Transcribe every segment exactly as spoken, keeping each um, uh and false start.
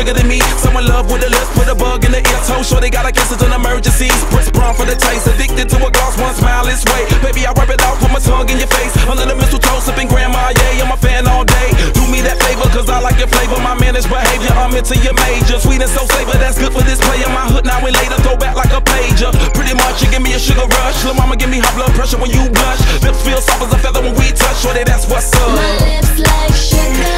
jigger than me. Someone love with a list, put a bug in the ear toe. Sure they got a kiss, it's an emergency. Press brown for the taste, addicted to a gloss, one smile is way. Baby, I rub it out, put my tongue in your face. Under the mistletoe, sipping grandma, yeah, I'm a fan all day. Do me that favor, cause I like your flavor. My managed behavior, I'm into your major. Sweet and so savor, that's good for this player. My hood now and later, throw back like a pager. Pretty much, you give me a sugar rush. Lil' mama, give me high blood pressure when you blush. Lips feel soft as a feather when we touch. Shorty, that's what's up. My lips like sugar.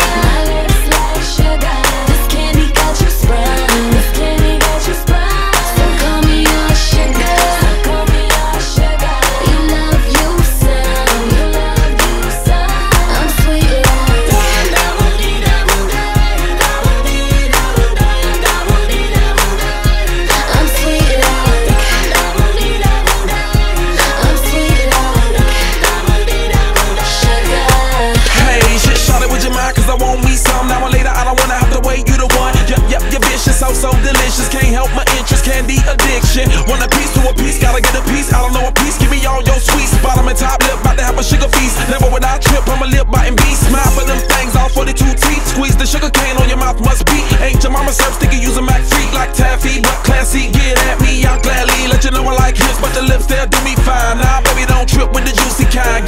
So delicious, can't help my interest, candy addiction. Want a piece to a piece, gotta get a piece. I don't know a piece, give me all your sweet spot. I'm in top lip, about to have a sugar feast. Never would I trip, I'm a lip biting beast. Smile for them things, all forty-two teeth. Squeeze the sugar cane on your mouth, must be. Ain't your mama serve sticky, use a Mac free like taffy, but classy. Get at me, I'll gladly let you know I like his, but the lips, they'll do me fine. Nah, baby, don't trip with the juicy kind.